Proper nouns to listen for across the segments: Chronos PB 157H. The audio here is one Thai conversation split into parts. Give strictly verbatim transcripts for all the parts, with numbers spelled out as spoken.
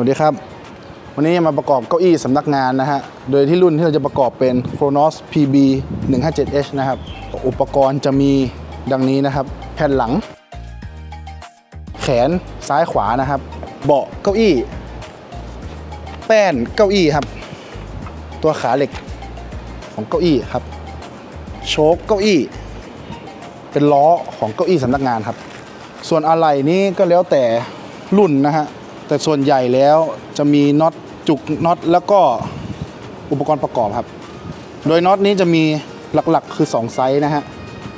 วัสดีครับวันนี้มาประกอบเก้าอี้สำนักงานนะฮะโดยที่รุ่นที่เราจะประกอบเป็น Chronos พี บี หนึ่งห้าเจ็ด เอช นะครับอุปกรณ์จะมีดังนี้นะครับแผ่นหลังแขนซ้ายขวานะครับเบาะเก้าอี้แป้นเก้าอี้ครับตัวขาเหล็กของเก้าอี้ครับโช๊คเก้าอี้เป็นล้อของเก้าอี้สำนักงานครับส่วนอะไหล่นี้ก็แล้วแต่รุ่นนะฮะแต่ส่วนใหญ่แล้วจะมีน็อตจุกน็อตแล้วก็อุปกรณ์ประกอบครับโดยน็อตนี้จะมีหลักๆคือสองไซส์นะฮะ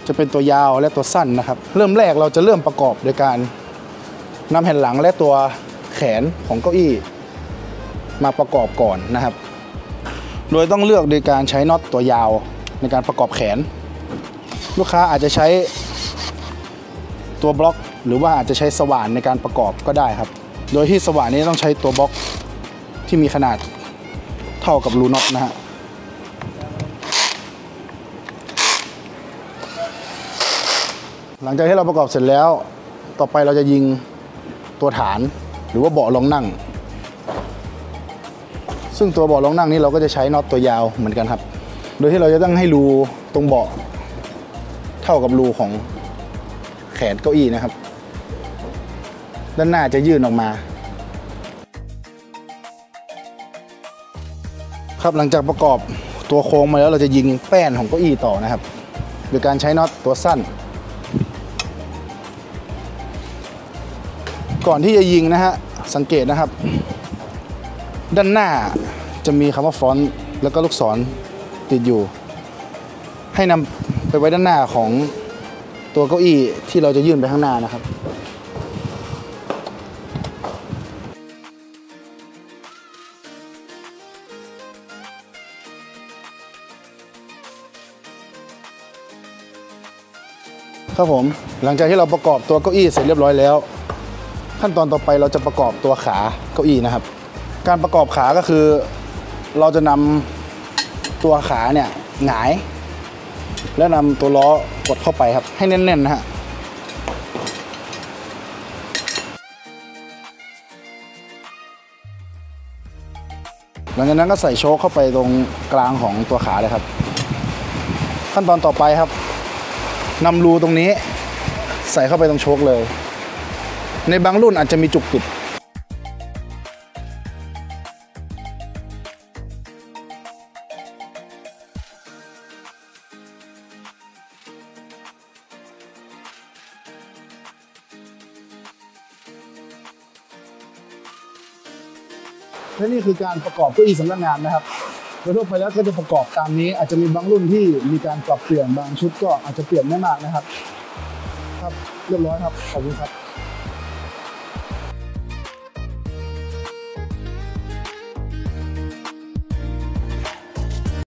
จะเป็นตัวยาวและตัวสั้นนะครับเริ่มแรกเราจะเริ่มประกอบโดยการนำแผ่นหลังและตัวแขนของเก้าอี้มาประกอบก่อนนะครับโดยต้องเลือกโดยการใช้น็อตตัวยาวในการประกอบแขนลูกค้าอาจจะใช้ตัวบล็อกหรือว่าอาจจะใช้สว่านในการประกอบก็ได้ครับโดยที่สว่านนี้ต้องใช้ตัวบล็อกที่มีขนาดเท่ากับรูน็อตนะฮะหลังจากที่เราประกอบเสร็จแล้วต่อไปเราจะยิงตัวฐานหรือว่าเบาะรองนั่งซึ่งตัวเบาะรองนั่งนี้เราก็จะใช้น็อตตัวยาวเหมือนกันครับโดยที่เราจะต้องให้รูตรงเบาะเท่ากับรูของแขนเก้าอี้นะครับด้านหน้าจะยื่นออกมาครับหลังจากประกอบตัวโค้งมาแล้วเราจะยิงแป้นของเก้าอี้ต่อนะครับโดยการใช้น็อตตัวสั้นก่อนที่จะยิงนะฮะสังเกตนะครับด้านหน้าจะมีคำว่าฟรอนต์แล้วก็ลูกศรติดอยู่ให้นำไปไว้ด้านหน้าของตัวเก้าอี้ที่เราจะยื่นไปข้างหน้านะครับครับผมหลังจากที่เราประกอบตัวเก้าอี้เสร็จเรียบร้อยแล้วขั้นตอนต่อไปเราจะประกอบตัวขาเก้าอี้นะครับการประกอบขาก็คือเราจะนำตัวขาเนี่ยหงายแล้วนำตัวล้อกดเข้าไปครับให้แน่นๆนะฮะหลังจากนั้นก็ใส่โช๊คเข้าไปตรงกลางของตัวขาเลยครับขั้นตอนต่อไปครับนำรูตรงนี้ใส่เข้าไปตรงโช๊คเลยในบางรุ่นอาจจะมีจุกติดและนี่คือการประกอบเก้าอี้สำนักงานนะครับโดยทั่วไปแล้วก็จะประกอบตามนี้อาจจะมีบางรุ่นที่มีการปรับเปลี่ยนบางชุดก็อาจจะเปลี่ยนไม่มากนะครับครับเรียบร้อยครับขอบคุณครับ